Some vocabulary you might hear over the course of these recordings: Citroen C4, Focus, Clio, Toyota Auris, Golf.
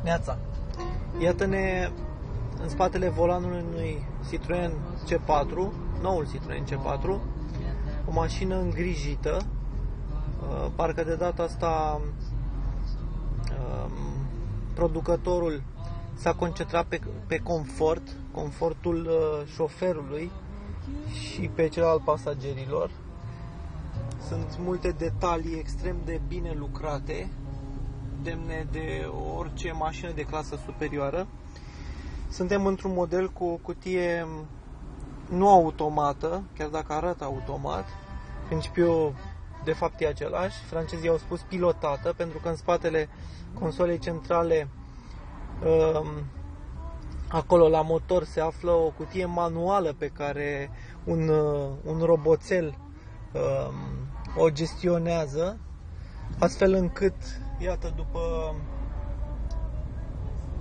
Neața! Iată-ne în spatele volanului unui Citroen C4, noul Citroen C4, o mașină îngrijită, parcă de data asta producătorul s-a concentrat pe confort, confortul șoferului și pe cel al pasagerilor. Sunt multe detalii extrem de bine lucrate, demne de orice mașină de clasă superioară. Suntem într-un model cu o cutie nu automată, chiar dacă arată automat. Principiul de fapt e același. Francezii au spus pilotată, pentru că în spatele consolei centrale, acolo la motor, se află o cutie manuală pe care un roboțel o gestionează, astfel încât, iată, după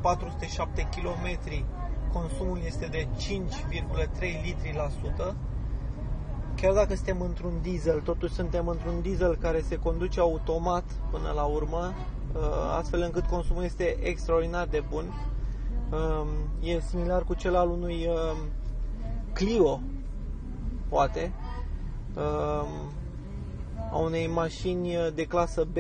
407 km consumul este de 5,3 litri la sută. Chiar dacă suntem într-un diesel, totuși suntem într-un diesel care se conduce automat până la urmă, astfel încât consumul este extraordinar de bun. E similar cu cel al unui Clio, poate, a unei mașini de clasă B.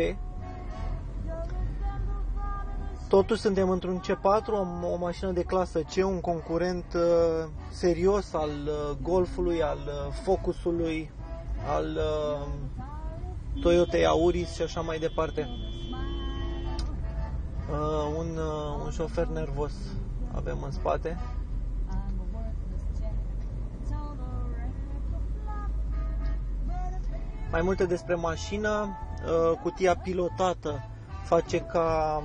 Totuși suntem într-un C4, o mașină de clasă C, un concurent serios al Golfului, al Focusului, al Toyota Auris și așa mai departe. Un șofer nervos avem în spate. Mai multe despre mașină. Cutia pilotată face ca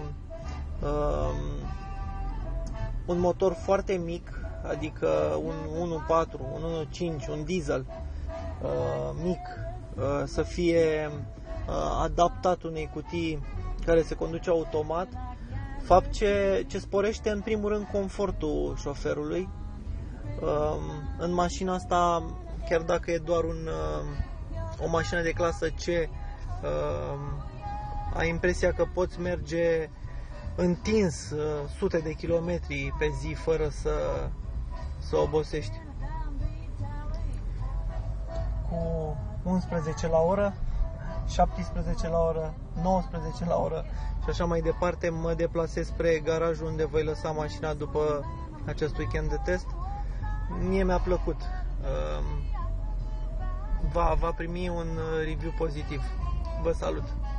un motor foarte mic, adică un 1.4, un 1.5, un diesel mic, să fie adaptat unei cutii care se conduce automat, fapt ce sporește în primul rând confortul șoferului. În mașina asta, chiar dacă e doar o mașină de clasă C, ai impresia că poți merge întins sute de kilometri pe zi fără să obosești. Cu 11 la oră, 17 la oră, 19 la oră și așa mai departe, mă deplasez spre garajul unde voi lăsa mașina după acest weekend de test. Mie mi-a plăcut. Va primi un review pozitiv. Vă salut!